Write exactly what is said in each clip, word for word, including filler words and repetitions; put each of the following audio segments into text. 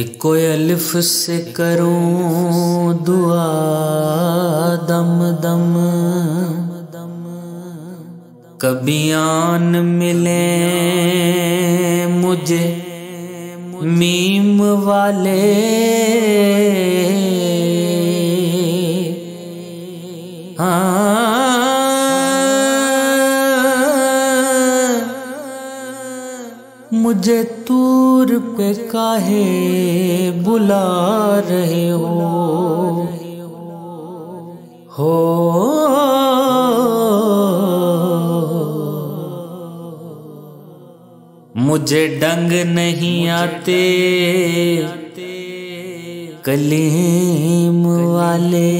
Eco अलिफ से करो दुआ दम दम, कभी आन मिले मुझे मीम वाले, हाँ मुझे तूर पे काहे बुला रहे हो, हो मुझे डंग नहीं आते कलीम वाले,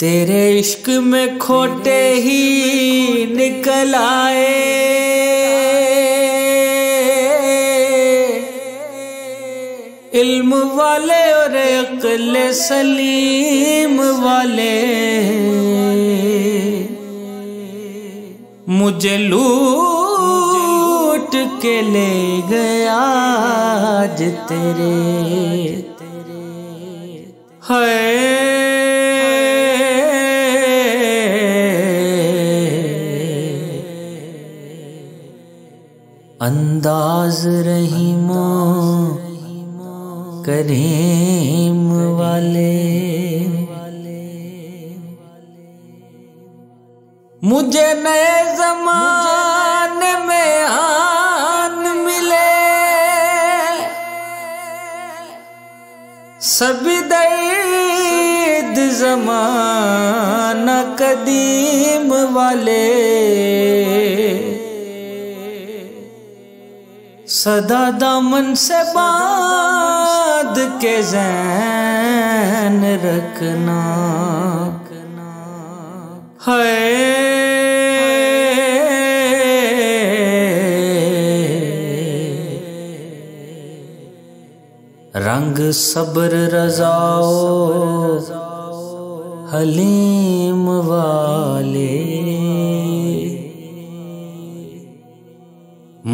तेरे इश्क में खोटे ही निकल आए, इल्म वाले और अक्ल सलीम वाले, मुझे लूट के ले गया आज तेरे है, अंदाज रहीमो करीम वाले, मुझे नए जमाने में आन मिले, सभी दर्द जमाना कदीम वाले, सदा दामन से बांध के ज़ैन रखना, है रंग सब्र रज़ाओ हलीम वाले,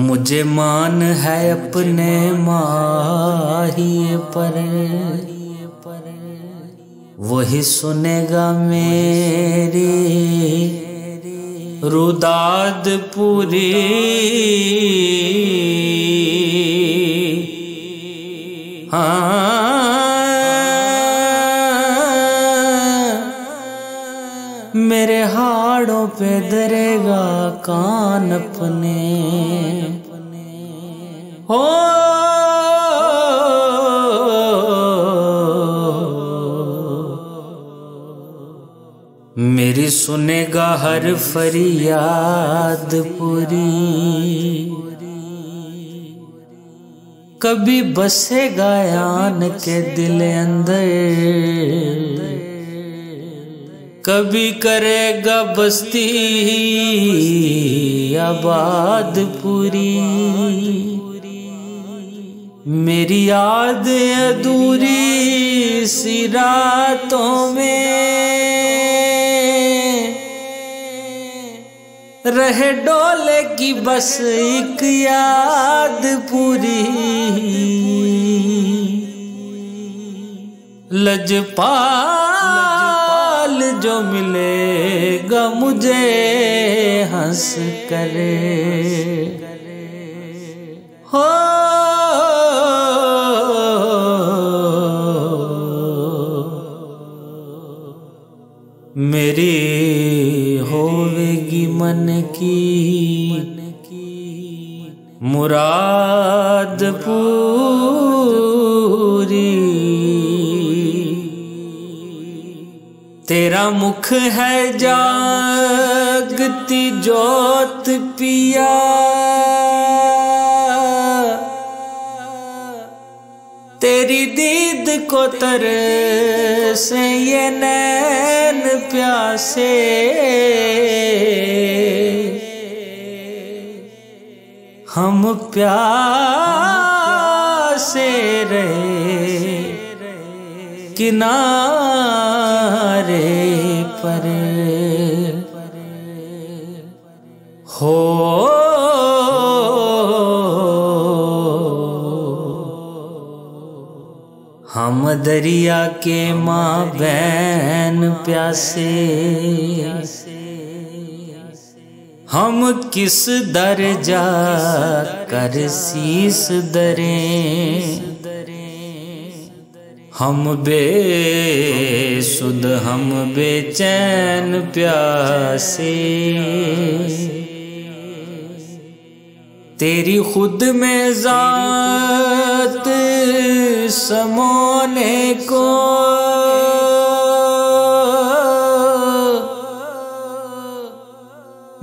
मुझे मान है अपने माही पर, वही सुनेगा मेरी रुदाद पूरी, हाँ मेरे हाड़ों पे दरेगा कान अपने, हो मेरी सुनेगा हर फरियाद पूरी, कभी बसेगा यान के दिल अंदर, कभी करेगा बस्ती आबाद पूरी, मेरी याद अधूरी सी रातों में, रहे डोले की बस एक याद पूरी, लजपाल जो मिलेगा मुझे हंस करे, हो मेरी होवेगी मन की मुराद पूरी, तेरा मुख है जागती जोत पिया, तेरी दीद को तरसे ये नैन प्यासे, हम प्यासे रहे किनारे पर, हो हम दरिया के माँ बहन प्यासे, हम किस दर जा कर शीस दरें, हम बेसुध हम बेचैन प्यासे। तेरी खुद में जात समोने को,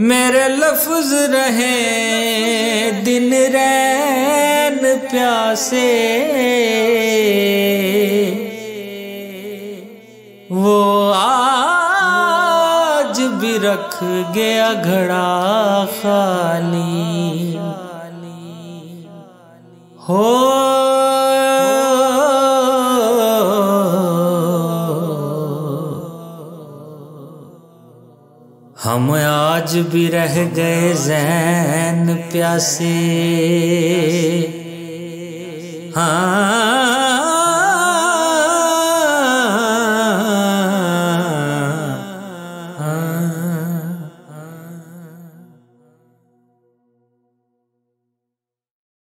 मेरे लफ्ज रहे दिन रैन प्यासे। वो आज भी रख गया घड़ा खाली, हो हम आज भी रह गए ज़ैन प्यासे। हाँ